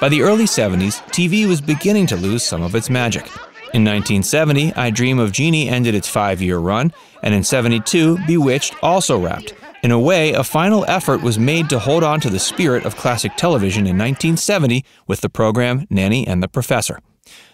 By the early 70s, TV was beginning to lose some of its magic. In 1970, I Dream of Jeannie ended its 5-year run, and in 72, Bewitched also wrapped. In a way, a final effort was made to hold on to the spirit of classic television in 1970 with the program Nanny and the Professor.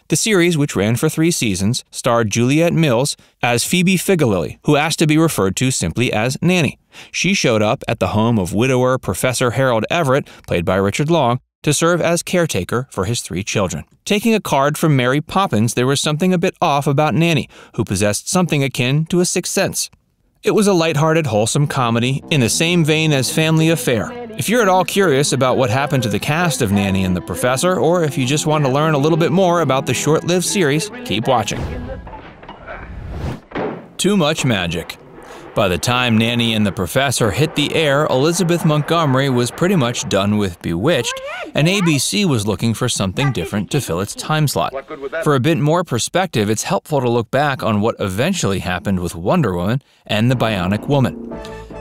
The series, which ran for 3 seasons, starred Juliet Mills as Phoebe Figalilly, who asked to be referred to simply as Nanny. She showed up at the home of widower Professor Harold Everett, played by Richard Long, to serve as caretaker for his 3 children. Taking a card from Mary Poppins, there was something a bit off about Nanny, who possessed something akin to a sixth sense. It was a lighthearted, wholesome comedy in the same vein as Family Affair. If you're at all curious about what happened to the cast of Nanny and the Professor, or if you just want to learn a little bit more about the short-lived series, keep watching. Too much magic. By the time Nanny and the Professor hit the air, Elizabeth Montgomery was pretty much done with Bewitched, and ABC was looking for something different to fill its time slot. For a bit more perspective, it's helpful to look back on what eventually happened with Wonder Woman and the Bionic Woman.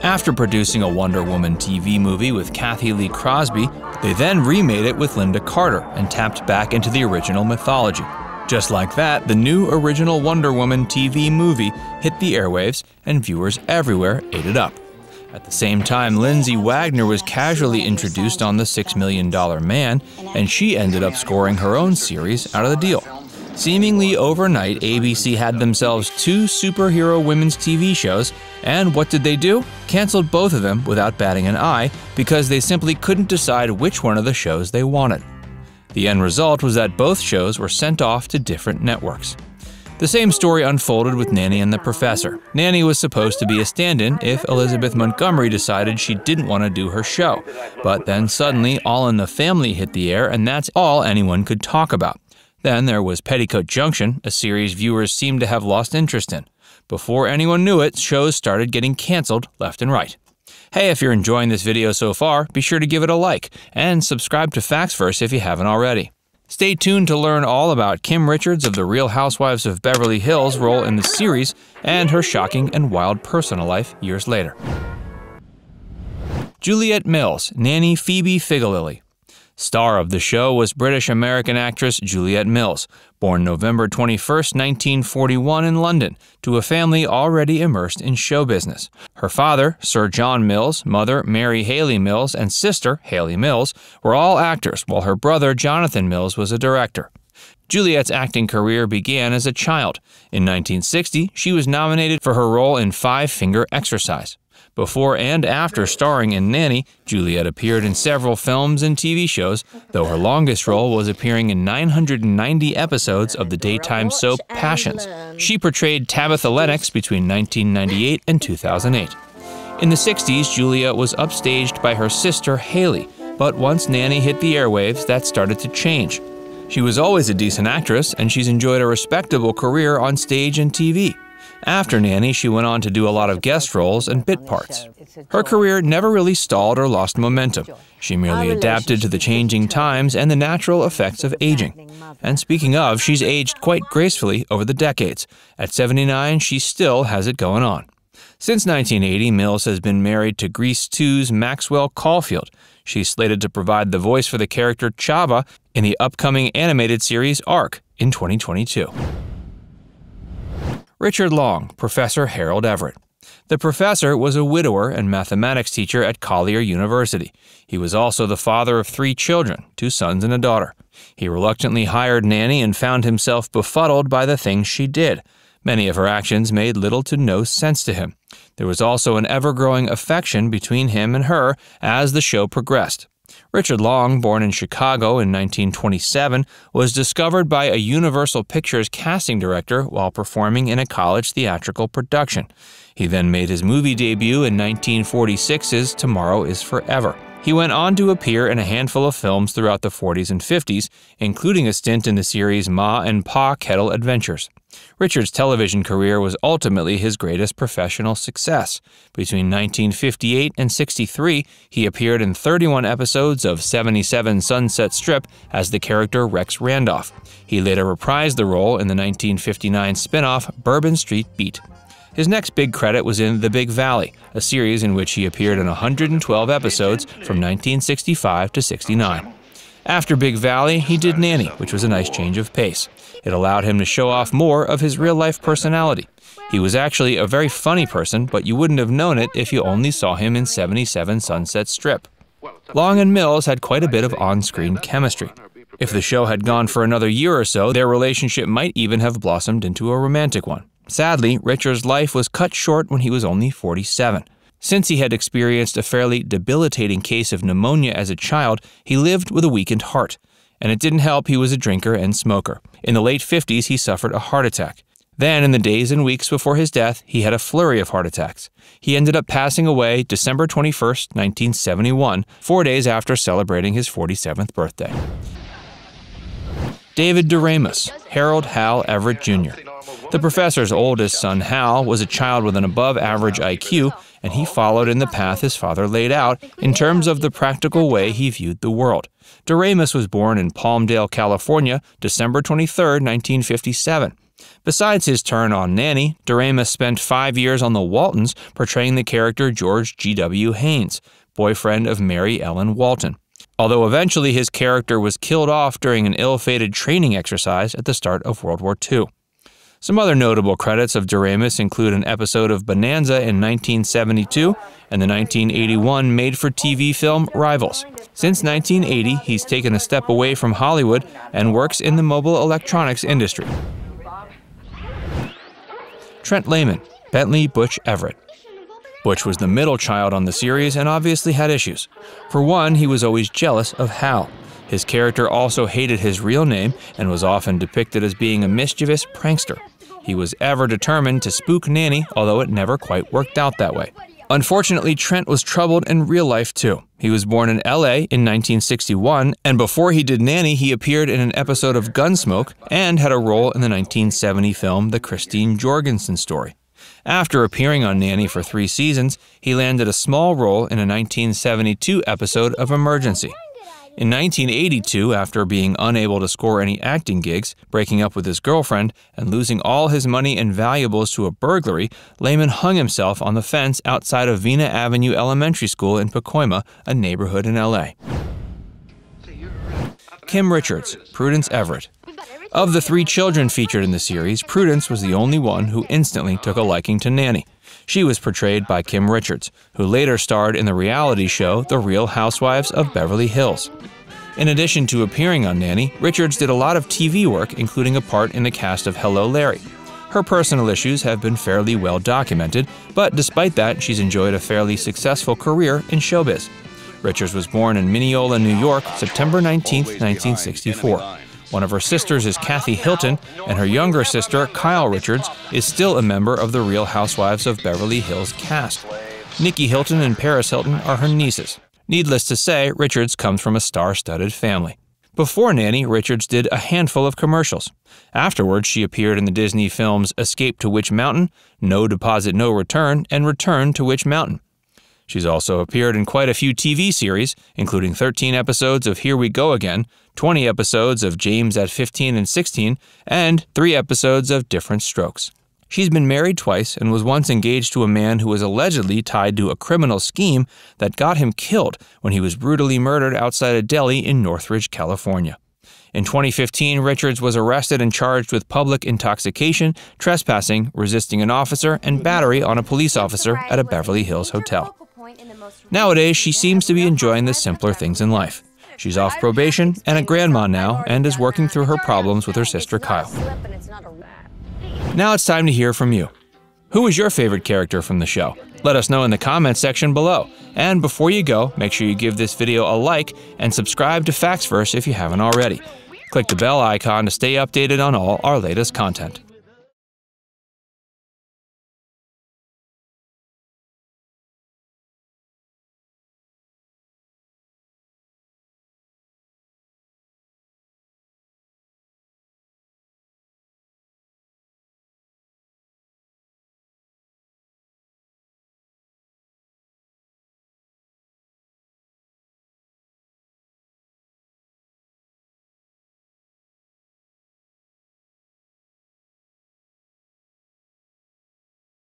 After producing a Wonder Woman TV movie with Kathy Lee Crosby, they then remade it with Linda Carter and tapped back into the original mythology. Just like that, the new original Wonder Woman TV movie hit the airwaves, and viewers everywhere ate it up. At the same time, Lindsay Wagner was casually introduced on The $6 Million Man, and she ended up scoring her own series out of the deal. Seemingly overnight, ABC had themselves 2 superhero women's TV shows, and what did they do? Canceled both of them without batting an eye, because they simply couldn't decide which one of the shows they wanted. The end result was that both shows were sent off to different networks. The same story unfolded with Nanny and the Professor. Nanny was supposed to be a stand-in if Elizabeth Montgomery decided she didn't want to do her show. But then suddenly, All in the Family hit the air, and that's all anyone could talk about. Then there was Petticoat Junction, a series viewers seemed to have lost interest in. Before anyone knew it, shows started getting canceled left and right. Hey, if you're enjoying this video so far, be sure to give it a like, and subscribe to Facts Verse if you haven't already. Stay tuned to learn all about Kim Richards of The Real Housewives of Beverly Hills' role in the series, and her shocking and wild personal life years later. Juliet Mills, Nanny Phoebe Figalilly. Star of the show was British-American actress Juliet Mills, born November 21, 1941 in London, to a family already immersed in show business. Her father, Sir John Mills, mother, Mary Haley Mills, and sister, Haley Mills, were all actors, while her brother, Jonathan Mills, was a director. Juliet's acting career began as a child. In 1960, she was nominated for her role in 5-Finger Exercise. Before and after starring in Nanny, Juliet appeared in several films and TV shows, though her longest role was appearing in 990 episodes of the daytime soap Passions. She portrayed Tabitha Lennox between 1998 and 2008. In the 60s, Juliet was upstaged by her sister Haley, but once Nanny hit the airwaves, that started to change. She was always a decent actress, and she's enjoyed a respectable career on stage and TV. After Nanny, she went on to do a lot of guest roles and bit parts. Her career never really stalled or lost momentum. She merely adapted to the changing times and the natural effects of aging. And speaking of, she's aged quite gracefully over the decades. At 79, she still has it going on. Since 1980, Mills has been married to Grease 2's Maxwell Caulfield. She's slated to provide the voice for the character Chava in the upcoming animated series Arc in 2022. Richard Long, Professor Harold Everett. The professor was a widower and mathematics teacher at Collier University. He was also the father of 3 children, 2 sons and a daughter. He reluctantly hired Nanny and found himself befuddled by the things she did. Many of her actions made little to no sense to him. There was also an ever-growing affection between him and her as the show progressed. Richard Long, born in Chicago in 1927, was discovered by a Universal Pictures casting director while performing in a college theatrical production. He then made his movie debut in 1946's Tomorrow is Forever. He went on to appear in a handful of films throughout the 40s and 50s, including a stint in the series Ma and Pa Kettle Adventures. Richard's television career was ultimately his greatest professional success. Between 1958 and 63, he appeared in 31 episodes of 77 Sunset Strip as the character Rex Randolph. He later reprised the role in the 1959 spin-off Bourbon Street Beat. His next big credit was in The Big Valley, a series in which he appeared in 112 episodes from 1965 to 69. After Big Valley, he did Nanny, which was a nice change of pace. It allowed him to show off more of his real-life personality. He was actually a very funny person, but you wouldn't have known it if you only saw him in 77 Sunset Strip. Long and Mills had quite a bit of on-screen chemistry. If the show had gone for another year or so, their relationship might even have blossomed into a romantic one. Sadly, Richard's life was cut short when he was only 47. Since he had experienced a fairly debilitating case of pneumonia as a child, he lived with a weakened heart. And it didn't help he was a drinker and smoker. In the late 50s, he suffered a heart attack. Then, in the days and weeks before his death, he had a flurry of heart attacks. He ended up passing away December 21, 1971, 4 days after celebrating his 47th birthday. David Doremus, Harold Hal Everett Jr. The professor's oldest son, Hal, was a child with an above-average IQ, and he followed in the path his father laid out in terms of the practical way he viewed the world. Doremus was born in Palmdale, California, December 23, 1957. Besides his turn on Nanny, Doremus spent 5 years on The Waltons portraying the character George G.W. Haynes, boyfriend of Mary Ellen Walton. Although eventually his character was killed off during an ill-fated training exercise at the start of World War II. Some other notable credits of Doremus include an episode of Bonanza in 1972 and the 1981 made-for-TV film Rivals. Since 1980, he's taken a step away from Hollywood and works in the mobile electronics industry. Trent Lehman, Bentley Butch Everett. Butch was the middle child on the series and obviously had issues. For one, he was always jealous of Hal. His character also hated his real name and was often depicted as being a mischievous prankster. He was ever determined to spook Nanny, although it never quite worked out that way. Unfortunately, Trent was troubled in real life too. He was born in LA in 1961, and before he did Nanny, he appeared in an episode of Gunsmoke and had a role in the 1970 film The Christine Jorgensen Story. After appearing on Nanny for 3 seasons, he landed a small role in a 1972 episode of Emergency. In 1982, after being unable to score any acting gigs, breaking up with his girlfriend, and losing all his money and valuables to a burglary, Lehman hung himself on the fence outside of Vina Avenue Elementary School in Pacoima, a neighborhood in LA. Kim Richards, Prudence Everett. Of the 3 children featured in the series, Prudence was the only one who instantly took a liking to Nanny. She was portrayed by Kim Richards, who later starred in the reality show The Real Housewives of Beverly Hills. In addition to appearing on Nanny, Richards did a lot of TV work, including a part in the cast of Hello, Larry. Her personal issues have been fairly well documented, but despite that, she's enjoyed a fairly successful career in showbiz. Richards was born in Mineola, New York, September 19, 1964. One of her sisters is Kathy Hilton, and her younger sister, Kyle Richards, is still a member of the Real Housewives of Beverly Hills cast. Nikki Hilton and Paris Hilton are her nieces. Needless to say, Richards comes from a star-studded family. Before Nanny, Richards did a handful of commercials. Afterwards, she appeared in the Disney films Escape to Witch Mountain, No Deposit, No Return, and Return to Witch Mountain. She's also appeared in quite a few TV series, including 13 episodes of Here We Go Again, 20 episodes of James at 15 and 16, and 3 episodes of Different Strokes. She's been married twice and was once engaged to a man who was allegedly tied to a criminal scheme that got him killed when he was brutally murdered outside a deli in Northridge, California. In 2015, Richards was arrested and charged with public intoxication, trespassing, resisting an officer, and battery on a police officer at a Beverly Hills hotel. Nowadays, she seems to be enjoying the simpler things in life. She's off probation and a grandma now, and is working through her problems with her sister Kyle. Now it's time to hear from you. Who is your favorite character from the show? Let us know in the comments section below. And before you go, make sure you give this video a like and subscribe to Facts Verse if you haven't already. Click the bell icon to stay updated on all our latest content.